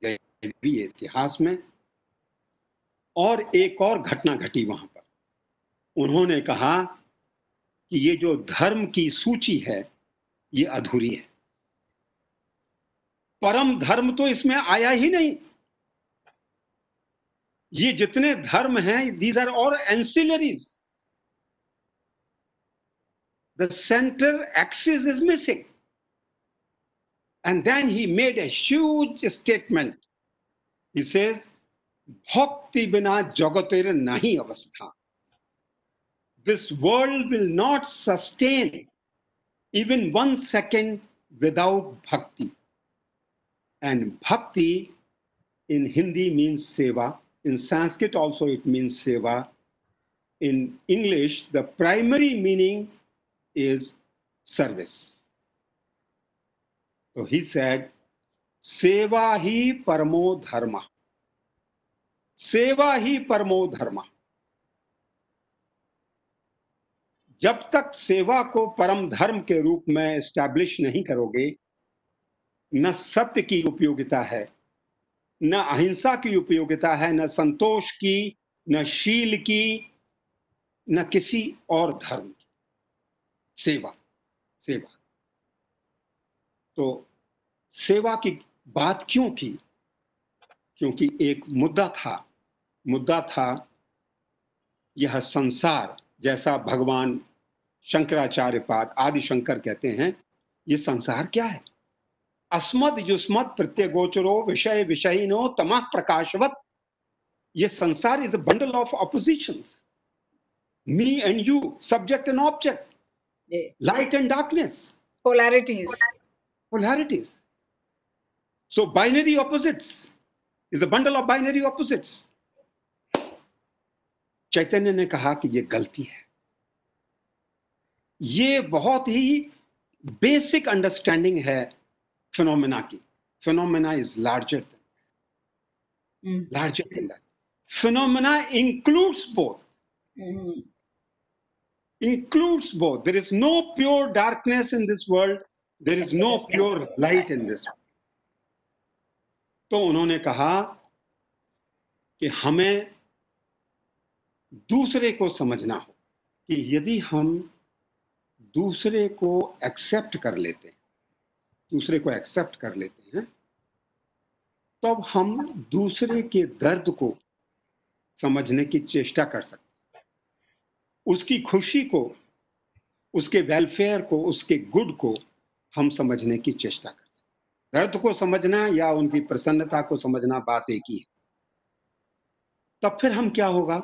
दैवीय इतिहास में। और एक और घटना घटी वहां पर, उन्होंने कहा कि ये जो धर्म की सूची है ये अधूरी है, परम धर्म तो इसमें आया ही नहीं। ये जितने धर्म हैं दीज आर और ancillaries, the centre axis is missing. And then he made a huge statement, he says भक्ति बिना जगतेर नहीं अवस्था, this world will not sustain even one second without bhakti, and bhakti in Hindi means seva, in Sanskrit also it means seva, in English the primary meaning is service. So he said seva hi paramo dharma, seva hi paramo dharma। जब तक सेवा को परम धर्म के रूप में establish नहीं करोगे, न सत्य की उपयोगिता है, न अहिंसा की उपयोगिता है, न संतोष की, न शील की, न किसी और धर्म की। सेवा सेवा तो सेवा की बात क्यों की? क्योंकि एक मुद्दा था, मुद्दा था यह संसार, जैसा भगवान शंकराचार्य पाद आदि शंकर कहते हैं, ये संसार क्या है? अस्मद युष्मद प्रत्यगोचरो विषय विषयिनो तमः प्रकाशवत। ये संसार is a bundle of oppositions, me and you, subject and object, light and darkness, polarities polarities so binary opposites is a bundle of binary opposites. Chaitanya ने कहा कि ये गलती है, ये बहुत ही बेसिक अंडरस्टैंडिंग है फिनोमेना की। Phenomena is larger than larger than that, phenomena includes both includes both there is no pure darkness in this world, there is no pure light in this world. तो उन्होंने कहा कि हमें दूसरे को समझना हो, कि यदि हम दूसरे को एक्सेप्ट कर लेते हैं दूसरे को एक्सेप्ट कर लेते हैं तो अब हम दूसरे के दर्द को समझने की चेष्टा कर सकते हैं, उसकी खुशी को, उसके वेलफेयर को, उसके गुड को हम समझने की चेष्टा कर सकते हैं। दर्द को समझना या उनकी प्रसन्नता को समझना बात एक ही है। तब फिर हम क्या होगा,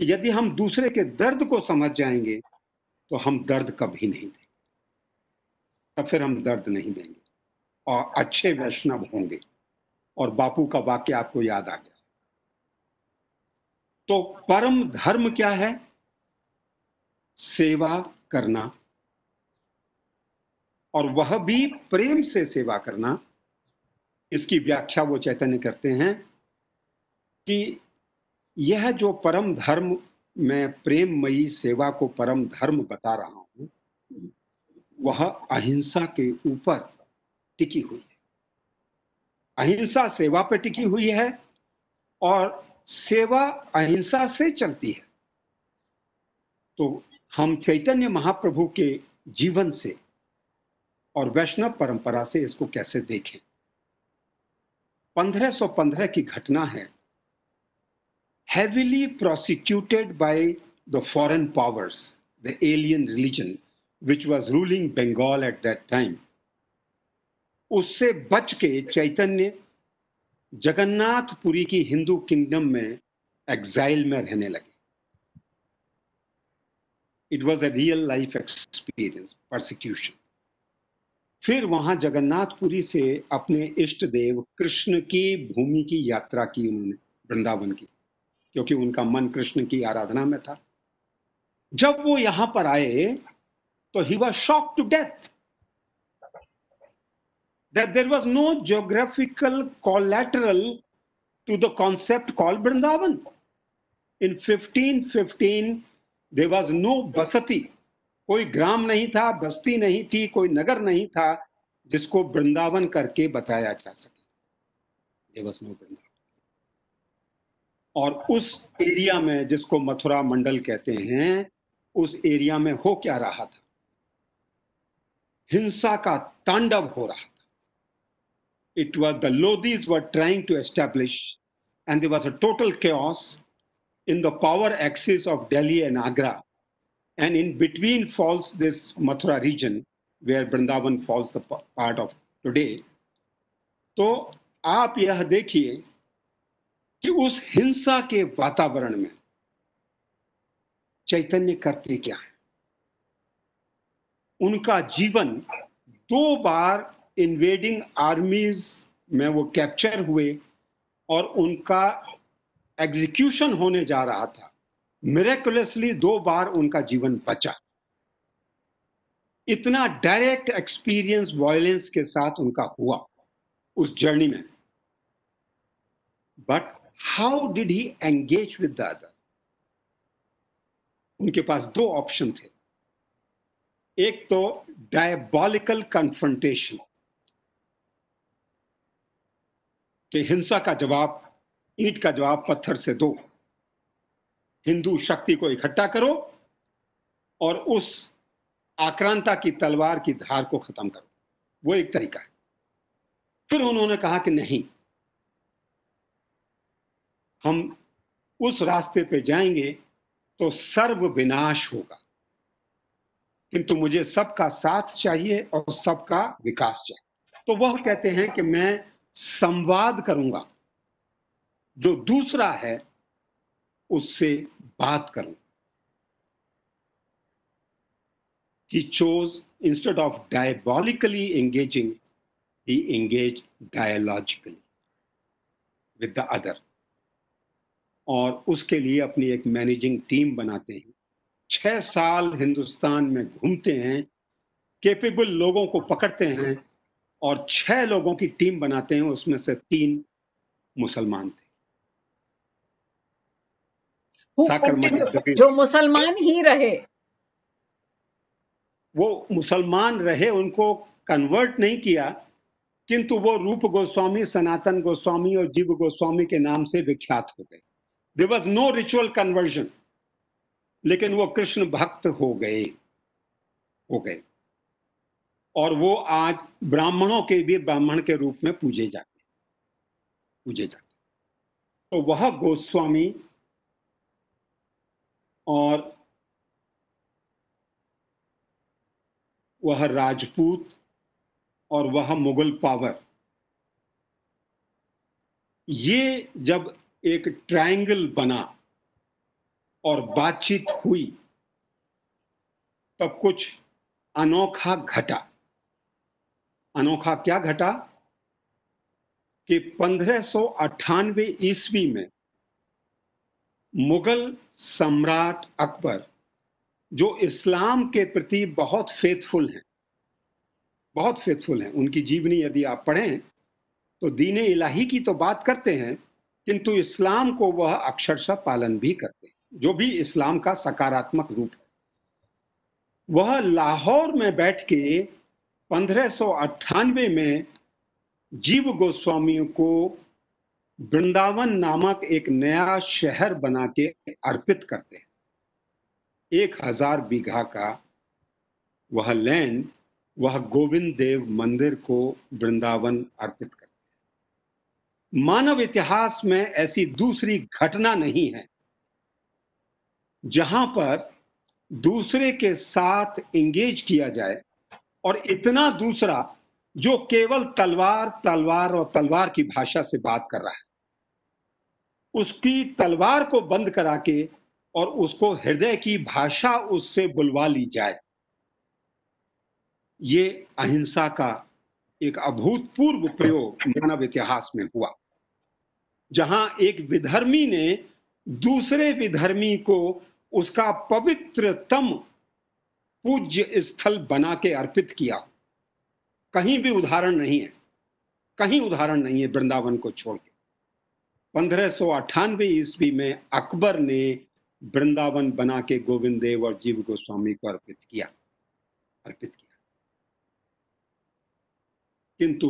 यदि हम दूसरे के दर्द को समझ जाएंगे तो हम दर्द कभी नहीं देंगे, तब फिर हम दर्द नहीं देंगे और अच्छे वैष्णव होंगे। और बापू का वाक्य आपको याद आ गया। तो परम धर्म क्या है? सेवा करना, और वह भी प्रेम से सेवा करना। इसकी व्याख्या वो चैतन्य करते हैं कि यह जो परम धर्म, मैं प्रेममयी सेवा को परम धर्म बता रहा हूं, वह अहिंसा के ऊपर टिकी हुई है। अहिंसा सेवा पर टिकी हुई है और सेवा अहिंसा से चलती है। तो हम चैतन्य महाप्रभु के जीवन से और वैष्णव परंपरा से इसको कैसे देखें? पंद्रह सौ पंद्रह की घटना है, heavily prosecuted by the foreign powers, the alien religion which was ruling Bengal at that time. उससे बच के चैतन्य जगन्नाथपुरी की हिंदू किंगडम में एग्जाइल में रहने लगे। It was a real life experience, persecution. फिर वहां जगन्नाथपुरी से अपने इष्ट देव कृष्ण की भूमि की यात्रा की उन्होंने, वृंदावन की, क्योंकि उनका मन कृष्ण की आराधना में था। जब वो यहां पर आए तो he was shocked to death. that there was no geographical collateral to the concept called Vrindavan. In fifteen fifteen there was no basati, कोई ग्राम नहीं था, बस्ती नहीं थी, कोई नगर नहीं था जिसको वृंदावन करके बताया जा सके। there was no Vrindavan. और उस एरिया में जिसको मथुरा मंडल कहते हैं, उस एरिया में हो क्या रहा था? हिंसा का तांडव हो रहा था। It was the Lodis were trying to establish and there was a total chaos in the power axis of Delhi and Agra and in between falls this Mathura region where Vrindavan falls the part of today. तो आप यह देखिए कि उस हिंसा के वातावरण में चैतन्य करते क्या है। उनका जीवन दो बार इन्वेडिंग आर्मीज में वो कैप्चर हुए और उनका एग्जीक्यूशन होने जा रहा था। मिरेकुलसली दो बार उनका जीवन बचा। इतना डायरेक्ट एक्सपीरियंस वायलेंस के साथ उनका हुआ उस जर्नी में। But how did he engage with the other? उनके पास दो ऑप्शन थे। एक तो डायबॉलिकल कन्फ्रंटेशन कि हिंसा का जवाब, ईंट का जवाब पत्थर से दो, हिंदू शक्ति को इकट्ठा करो और उस आक्रांता की तलवार की धार को खत्म करो। वो एक तरीका है। फिर उन्होंने कहा कि नहीं, हम उस रास्ते पे जाएंगे तो सर्व विनाश होगा, किंतु मुझे सबका साथ चाहिए और सबका विकास चाहिए। तो वह कहते हैं कि मैं संवाद करूंगा, जो दूसरा है उससे बात करूंगा। He chose, instead of diabolically engaging, he engaged dialogically with the other. और उसके लिए अपनी एक मैनेजिंग टीम बनाते हैं। छः साल हिंदुस्तान में घूमते हैं, कैपेबल लोगों को पकड़ते हैं और छः लोगों की टीम बनाते हैं। उसमें से तीन मुसलमान थे। जो मुसलमान ही रहे, वो मुसलमान रहे, उनको कन्वर्ट नहीं किया, किंतु वो रूप गोस्वामी, सनातन गोस्वामी और जीव गोस्वामी के नाम से विख्यात हो गए। There was no ritual conversion, लेकिन वो कृष्ण भक्त हो गए हो गए और वो आज ब्राह्मणों के भी ब्राह्मण के रूप में पूजे जाते पूजे जाते तो वह गोस्वामी और वह राजपूत और वह मुगल पावर, ये जब एक ट्रायंगल बना और बातचीत हुई, तब कुछ अनोखा घटा। अनोखा क्या घटा कि पंद्रह सौ अट्ठानवे ईस्वी में मुगल सम्राट अकबर, जो इस्लाम के प्रति बहुत फेथफुल हैं, बहुत फेथफुल हैं उनकी जीवनी यदि आप पढ़ें तो दीने इलाही की तो बात करते हैं, किंतु इस्लाम को वह अक्षरशः पालन भी करते हैं, जो भी इस्लाम का सकारात्मक रूप है। वह लाहौर में बैठ के पंद्रह सौ अट्ठानवे में जीव गोस्वामियों को वृंदावन नामक एक नया शहर बना के अर्पित करते हैं। एक हजार बीघा का वह लैंड, वह गोविंद देव मंदिर को वृंदावन अर्पित करते हैं। मानव इतिहास में ऐसी दूसरी घटना नहीं है जहां पर दूसरे के साथ एंगेज किया जाए, और इतना दूसरा जो केवल तलवार तलवार और तलवार की भाषा से बात कर रहा है, उसकी तलवार को बंद करा के और उसको हृदय की भाषा उससे बुलवा ली जाए। ये अहिंसा का एक अभूतपूर्व प्रयोग मानव इतिहास में हुआ, जहां एक विधर्मी ने दूसरे विधर्मी को उसका पवित्रतम पूज्य स्थल बना के अर्पित किया। कहीं भी उदाहरण नहीं है। कहीं उदाहरण नहीं है वृंदावन को छोड़ के। पंद्रह सौ अट्ठानवे ईस्वी में अकबर ने वृंदावन बना के गोविंद देव और जीव गोस्वामी को अर्पित किया अर्पित किया किंतु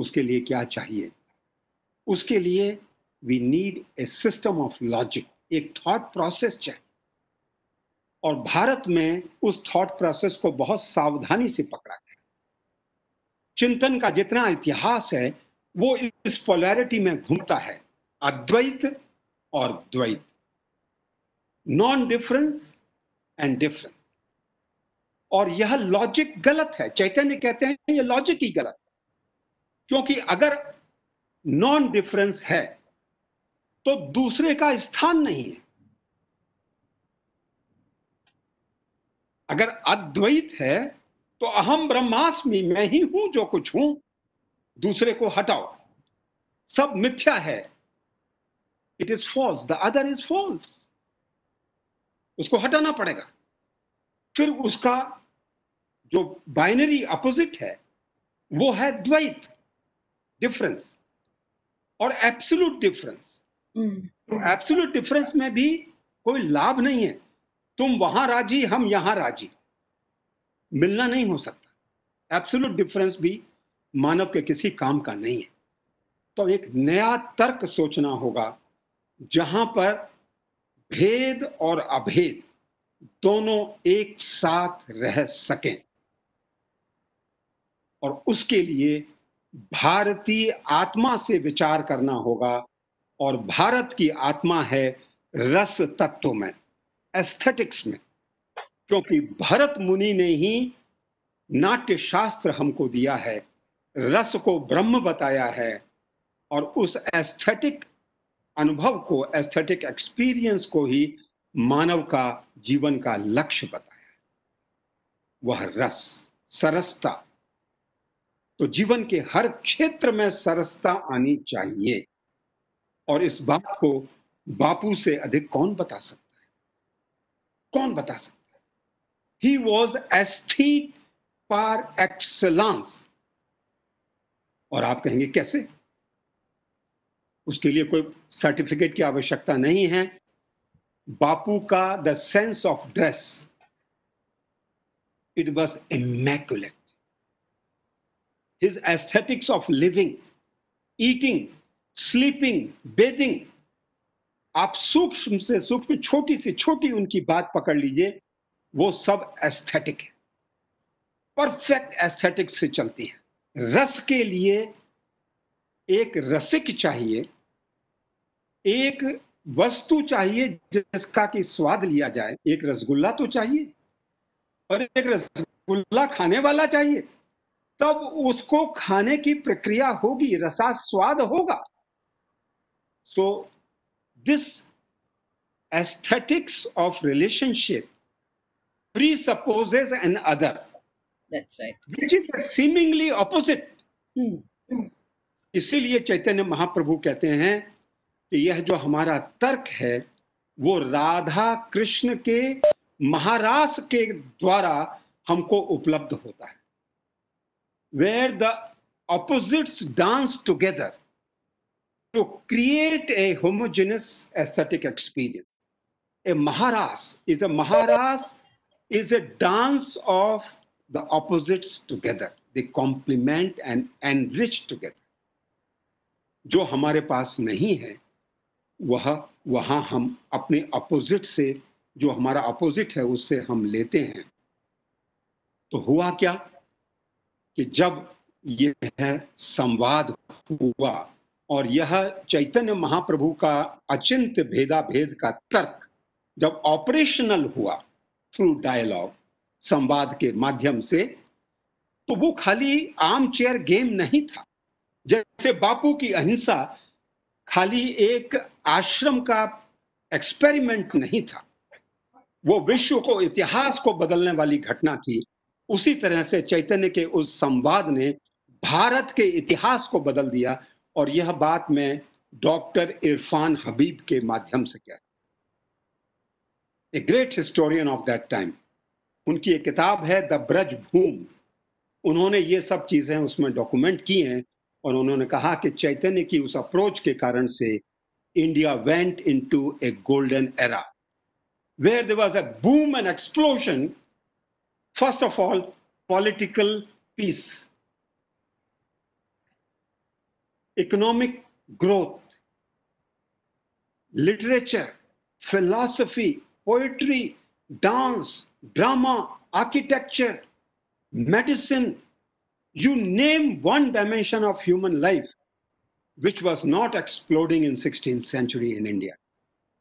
उसके लिए क्या चाहिए? उसके लिए we need a system of logic, एक थॉट प्रोसेस चाहिए। और भारत में उस थॉट प्रोसेस को बहुत सावधानी से पकड़ा गया। चिंतन का जितना इतिहास है वो इस पोलैरिटी में घूमता है, अद्वैत और द्वैत, नॉन डिफरेंस एंड डिफरेंस। और यह लॉजिक गलत है। चैतन्य कहते हैं यह लॉजिक ही गलत है, क्योंकि अगर नॉन डिफरेंस है तो दूसरे का स्थान नहीं है। अगर अद्वैत है तो अहम ब्रह्मास्मि, मैं ही हूं जो कुछ हूं, दूसरे को हटाओ, सब मिथ्या है। It is false, the other is false, उसको हटाना पड़ेगा। फिर उसका जो बाइनरी अपोजिट है वो है द्वैत, डिफरेंस और एब्सोल्यूट डिफरेंस। तो एब्सोल्यूट डिफरेंस में भी कोई लाभ नहीं है। तुम वहां राजी, हम यहां राजी, मिलना नहीं हो सकता। एब्सोल्यूट डिफरेंस भी मानव के किसी काम का नहीं है। तो एक नया तर्क सोचना होगा जहां पर भेद और अभेद दोनों एक साथ रह सकें। और उसके लिए भारतीय आत्मा से विचार करना होगा। और भारत की आत्मा है रस तत्व में, एस्थेटिक्स में, क्योंकि भरत मुनि ने ही नाट्य शास्त्र हमको दिया है, रस को ब्रह्म बताया है। और उस एस्थेटिक अनुभव को, एस्थेटिक एक्सपीरियंस को ही मानव का जीवन का लक्ष्य बताया है, वह रस, सरसता। तो जीवन के हर क्षेत्र में सरसता आनी चाहिए। और इस बात को बापू से अधिक कौन बता सकता है, कौन बता सकता है? He was aesthete par excellence. और आप कहेंगे कैसे? उसके लिए कोई सर्टिफिकेट की आवश्यकता नहीं है। बापू का the sense of dress, it was immaculate. His aesthetics of living, eating, sleeping, bathing, आप सूक्ष्म से सूक्ष्म, छोटी से छोटी उनकी बात पकड़ लीजिए, वो सब एस्थेटिक है, परफेक्ट एस्थेटिक्स से चलती है। रस के लिए एक रसिक चाहिए, एक वस्तु चाहिए जिसका कि स्वाद लिया जाए। एक रसगुल्ला तो चाहिए और एक रसगुल्ला खाने वाला चाहिए, तब उसको खाने की प्रक्रिया होगी, रसास्वाद होगा। So this aesthetics of relationship presupposes an other, that's right, which is a seemingly opposite. इसीलिए चैतन्य महाप्रभु कहते हैं कि यह जो हमारा तर्क है वो राधा कृष्ण के महारास के द्वारा हमको उपलब्ध होता है। Where the opposites dance together to create a homogeneous aesthetic experience. A maharas is a maharas is a dance of the opposites together. They complement and enrich together. जो हमारे पास नहीं है वह वहाँ हम अपने अपोजिट से, जो हमारा अपोजिट है उससे हम लेते हैं। तो हुआ क्या कि जब यह संवाद हुआ और यह चैतन्य महाप्रभु का अचिंत्य भेदाभेद का तर्क जब ऑपरेशनल हुआ थ्रू डायलॉग, संवाद के माध्यम से, तो वो खाली आर्म चेयर गेम नहीं था। जैसे बापू की अहिंसा खाली एक आश्रम का एक्सपेरिमेंट नहीं था, वो विश्व को, इतिहास को बदलने वाली घटना थी। उसी तरह से चैतन्य के उस संवाद ने भारत के इतिहास को बदल दिया। और यह बात मैं डॉक्टर इरफान हबीब के माध्यम से कह रहा हूं, a great historian of that time. उनकी एक किताब है द ब्रज भूम, उन्होंने ये सब चीज़ें उसमें डॉक्यूमेंट की हैं। और उन्होंने कहा कि चैतन्य की उस अप्रोच के कारण से India went into a golden era where there was a boom and explosion. First of all political peace, economic growth, literature, philosophy, poetry, dance, drama, architecture, medicine, you name one dimension of human life which was not exploding in sixteenth century in India.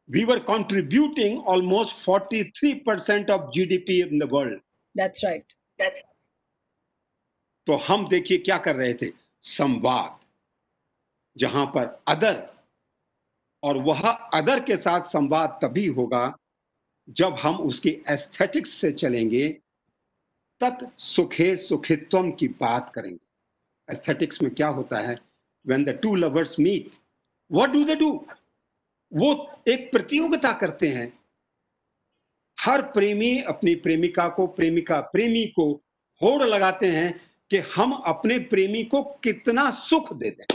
We were contributing almost forty-three percent of G D P in the world. That's right. That's right. तो हम देखिए क्या कर रहे थे, संवाद, जहां पर अदर, और वह अदर के साथ संवाद तभी होगा जब हम उसकी एस्थेटिक्स से चलेंगे, तत् सुखे सुखित्वम की बात करेंगे। एस्थेटिक्स में क्या होता है, when the two lovers meet what do they do, वो एक प्रतियोगिता करते हैं। हर प्रेमी अपनी प्रेमिका को, प्रेमिका प्रेमी को होड़ लगाते हैं कि हम अपने प्रेमी को कितना सुख दे दें,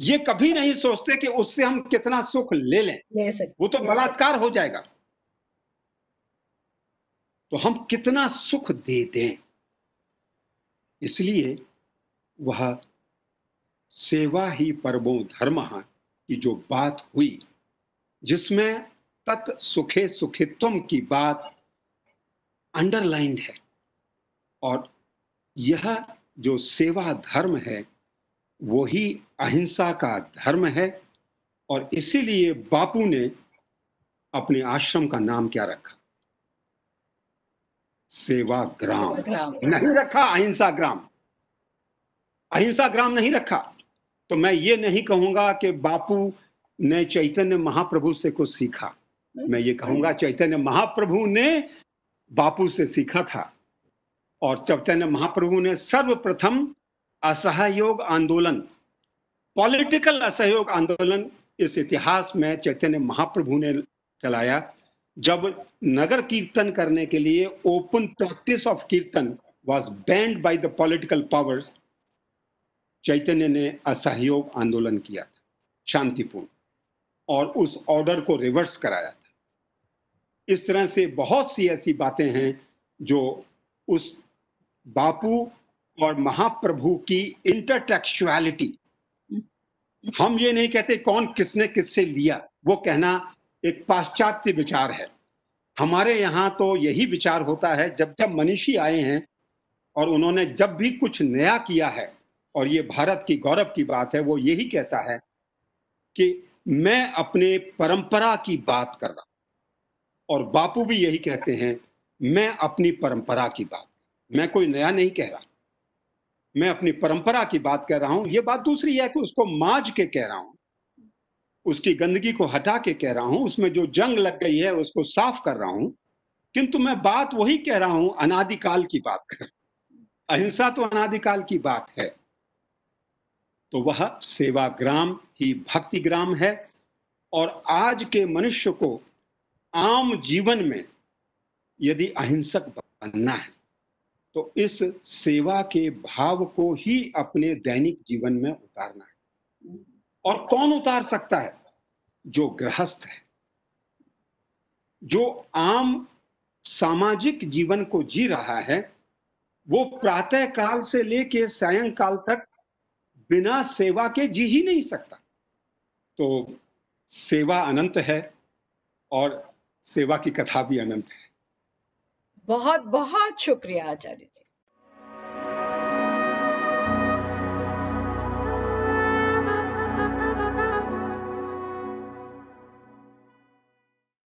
ये कभी नहीं सोचते कि उससे हम कितना सुख ले लें, ले सकते, वो तो बलात्कार हो जाएगा, तो हम कितना सुख दे दें। इसलिए वह सेवा ही परमो धर्मः की जो बात हुई, जिसमें तत् सुखे सुखित्वम की बात अंडरलाइंड है, और यह जो सेवा धर्म है वो ही अहिंसा का धर्म है। और इसीलिए बापू ने अपने आश्रम का नाम क्या रखा, सेवाग्राम नहीं रखा, अहिंसाग्राम, अहिंसाग्राम नहीं रखा। तो मैं ये नहीं कहूंगा कि बापू ने चैतन्य महाप्रभु से कुछ सीखा, मैं ये कहूंगा चैतन्य महाप्रभु ने बापू से सीखा था। और चैतन्य महाप्रभु ने सर्वप्रथम असहयोग आंदोलन, पॉलिटिकल असहयोग आंदोलन इस इतिहास में चैतन्य महाप्रभु ने चलाया, जब नगर कीर्तन करने के लिए open practice of kirtan was banned by the political powers, Chaitanya ने असहयोग आंदोलन किया था शांतिपूर्ण, और उस ऑर्डर को रिवर्स कराया था। इस तरह से बहुत सी ऐसी बातें हैं जो उस बापू और महाप्रभु की इंटरटेक्सुअलिटी, हम ये नहीं कहते कौन किसने किससे लिया, वो कहना एक पाश्चात्य विचार है। हमारे यहाँ तो यही विचार होता है, जब जब मनीषी आए हैं और उन्होंने जब भी कुछ नया किया है, और ये भारत की गौरव की बात है, वो यही कहता है कि मैं अपने परंपरा की बात कर रहा हूं। और बापू भी यही कहते हैं, मैं अपनी परंपरा की बात, मैं कोई नया नहीं कह रहा, मैं अपनी परंपरा की बात कर रहा हूँ। ये बात दूसरी है कि उसको मांझ के कह रहा हूँ, उसकी गंदगी को हटा के कह रहा हूँ, उसमें जो जंग लग गई है उसको साफ कर रहा हूँ, किंतु मैं बात वही कह रहा हूँ, अनादिकाल की बात कर, अहिंसा तो अनादिकाल की बात है। तो वह सेवाग्राम ही भक्तिग्राम है। और आज के मनुष्य को आम जीवन में यदि अहिंसक बनना है तो इस सेवा के भाव को ही अपने दैनिक जीवन में उतारना है। और कौन उतार सकता है, जो गृहस्थ है, जो आम सामाजिक जीवन को जी रहा है, वो प्रातः काल से लेके सायंकाल तक बिना सेवा के जी ही नहीं सकता। तो सेवा अनंत है और सेवा की कथा भी अनंत है। बहुत बहुत शुक्रिया आचार्य जी।